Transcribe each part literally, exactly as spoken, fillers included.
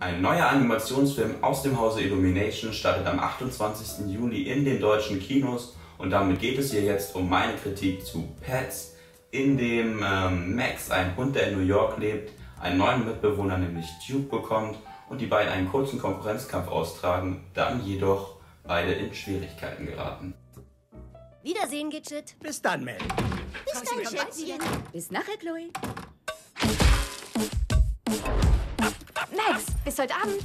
Ein neuer Animationsfilm aus dem Hause Illumination startet am achtundzwanzigsten Juli in den deutschen Kinos und damit geht es hier jetzt um meine Kritik zu Pets, in dem ähm, Max, ein Hund, der in New York lebt, einen neuen Mitbewohner, nämlich Duke, bekommt und die beiden einen kurzen Konkurrenzkampf austragen, dann jedoch beide in Schwierigkeiten geraten. Wiedersehen, Gidget. Bis dann, Mel. Bis dann, Schätzchen. Bis nachher, Chloe. Max, bis heute Abend.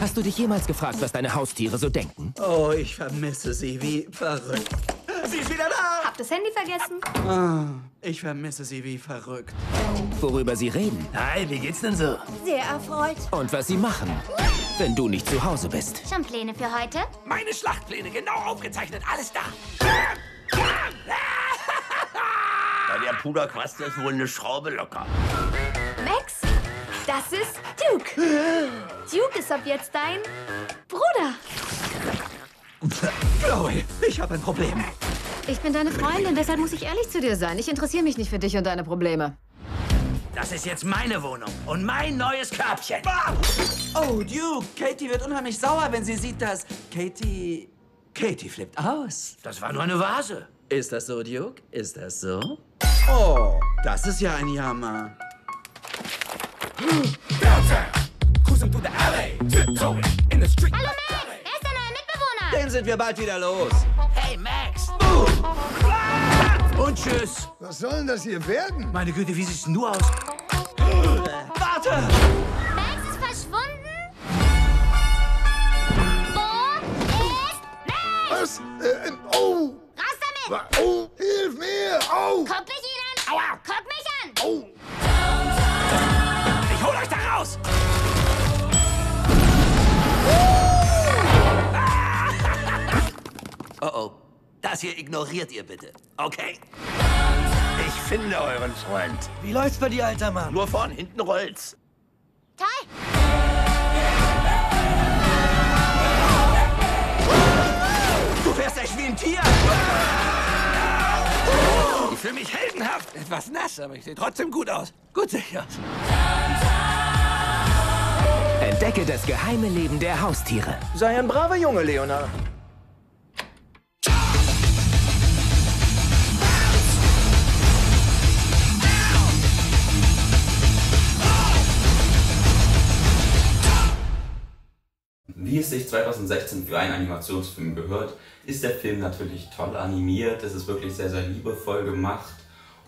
Hast du dich jemals gefragt, was deine Haustiere so denken? Oh, ich vermisse sie wie verrückt. Sie ist wieder da! Hab das Handy vergessen. Oh, ich vermisse sie wie verrückt. Worüber sie reden. Hi, wie geht's denn so? Sehr erfreut. Und was sie machen, wenn du nicht zu Hause bist. Schon Pläne für heute? Meine Schlachtpläne, genau aufgezeichnet, alles da. Bei der Puderquast ist wohl eine Schraube locker. Max? Das ist Duke. Duke ist ab jetzt dein Bruder. Chloe, ich habe ein Problem. Ich bin deine Freundin, deshalb muss ich ehrlich zu dir sein. Ich interessiere mich nicht für dich und deine Probleme. Das ist jetzt meine Wohnung und mein neues Körbchen. Oh, Duke, Katie wird unheimlich sauer, wenn sie sieht, dass... Katie... Katie flippt aus. Das war nur eine Vase. Ist das so, Duke? Ist das so? Oh, das ist ja ein Jammer. Hallo Max, wer ist der neue Mitbewohner? Den sind wir bald wieder los. Hey Max! Und tschüss! Was soll denn das hier werden? Meine Güte, wie sieht's denn du aus? Warte! Max ist verschwunden? Wo ist Max? Was? Äh, oh! Raus damit! Oh, hilf mir! Oh! Guck mich ihn an! Aua! Guck mich an! Oh! Holt euch da raus! Oh oh, das hier ignoriert ihr bitte, okay? Ich finde euren Freund. Wie läuft's bei dir, alter Mann? Nur vorn, hinten rollt's. Toll! Du fährst echt wie ein Tier! Ich fühle mich heldenhaft. Etwas nass, aber ich sehe trotzdem gut aus. Gut sicher. Entdecke das geheime Leben der Haustiere. Sei ein braver Junge, Leonard. Wie es sich zweitausendsechzehn für einen Animationsfilm gehört, ist der Film natürlich toll animiert. Es ist wirklich sehr, sehr liebevoll gemacht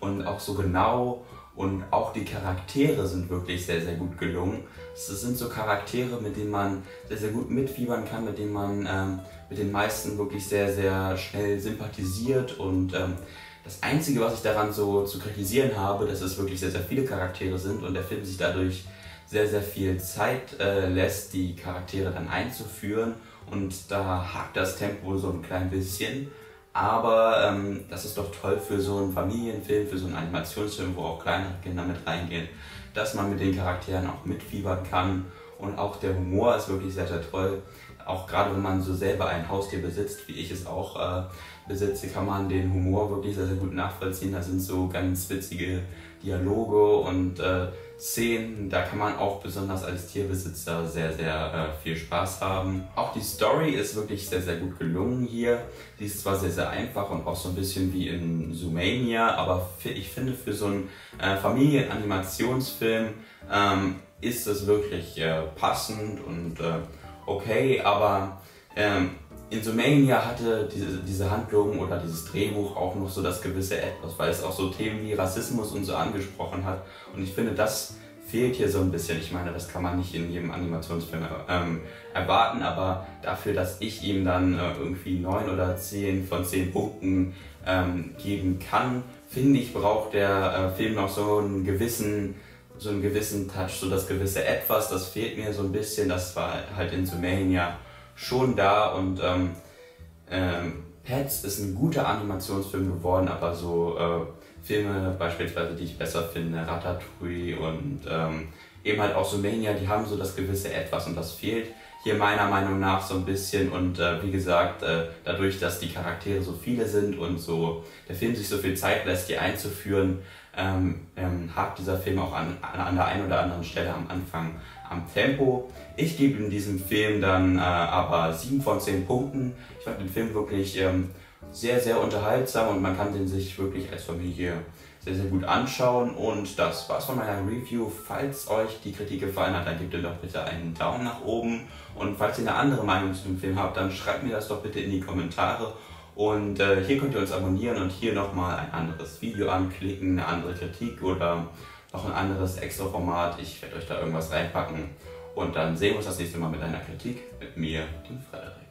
und auch so genau. Und auch die Charaktere sind wirklich sehr, sehr gut gelungen. Es sind so Charaktere, mit denen man sehr, sehr gut mitfiebern kann, mit denen man ähm, mit den meisten wirklich sehr, sehr schnell sympathisiert. Und ähm, das Einzige, was ich daran so zu kritisieren habe, dass es wirklich sehr, sehr viele Charaktere sind und der Film sich dadurch sehr, sehr viel Zeit äh, lässt, die Charaktere dann einzuführen. Und da hakt das Tempo so ein klein bisschen. Aber ähm, das ist doch toll für so einen Familienfilm, für so einen Animationsfilm, wo auch kleine Kinder mit reingehen, dass man mit den Charakteren auch mitfiebern kann. Und auch der Humor ist wirklich sehr, sehr toll. Auch gerade wenn man so selber ein Haustier besitzt, wie ich es auch äh, besitze, kann man den Humor wirklich sehr, sehr gut nachvollziehen. Da sind so ganz witzige Dialoge und äh, Szenen, da kann man auch besonders als Tierbesitzer sehr, sehr äh, viel Spaß haben. Auch die Story ist wirklich sehr, sehr gut gelungen hier. Die ist zwar sehr, sehr einfach und auch so ein bisschen wie in Zoomania, aber ich finde für so einen äh, Familienanimationsfilm ähm, ist es wirklich äh, passend und äh, okay, aber ähm, in Zoomania hatte diese, diese Handlung oder dieses Drehbuch auch noch so das gewisse Etwas, weil es auch so Themen wie Rassismus und so angesprochen hat. Und ich finde, das fehlt hier so ein bisschen. Ich meine, das kann man nicht in jedem Animationsfilm ähm, erwarten, aber dafür, dass ich ihm dann äh, irgendwie neun oder zehn von zehn Punkten ähm, geben kann, finde ich, braucht der äh, Film noch so einen gewissen... so einen gewissen Touch, so das gewisse Etwas, das fehlt mir so ein bisschen, das war halt in Zoomania schon da und ähm, ähm, Pets ist ein guter Animationsfilm geworden, aber so äh, Filme beispielsweise, die ich besser finde, Ratatouille und ähm, eben halt auch Zoomania, die haben so das gewisse Etwas und das fehlt hier meiner Meinung nach so ein bisschen und äh, wie gesagt, äh, dadurch, dass die Charaktere so viele sind und so der Film sich so viel Zeit lässt, die einzuführen, Ähm, ähm, hakt dieser Film auch an, an der einen oder anderen Stelle am Anfang am Tempo. Ich gebe in diesem Film dann äh, aber sieben von zehn Punkten. Ich fand den Film wirklich ähm, sehr, sehr unterhaltsam und man kann den sich wirklich als Familie sehr, sehr gut anschauen. Und das war's von meiner Review. Falls euch die Kritik gefallen hat, dann gebt ihr doch bitte einen Daumen nach oben. Und falls ihr eine andere Meinung zu dem Film habt, dann schreibt mir das doch bitte in die Kommentare. Und äh, hier könnt ihr uns abonnieren und hier nochmal ein anderes Video anklicken, eine andere Kritik oder noch ein anderes extra Format. Ich werde euch da irgendwas reinpacken. Und dann sehen wir uns das nächste Mal mit einer Kritik mit mir, dem Frederik.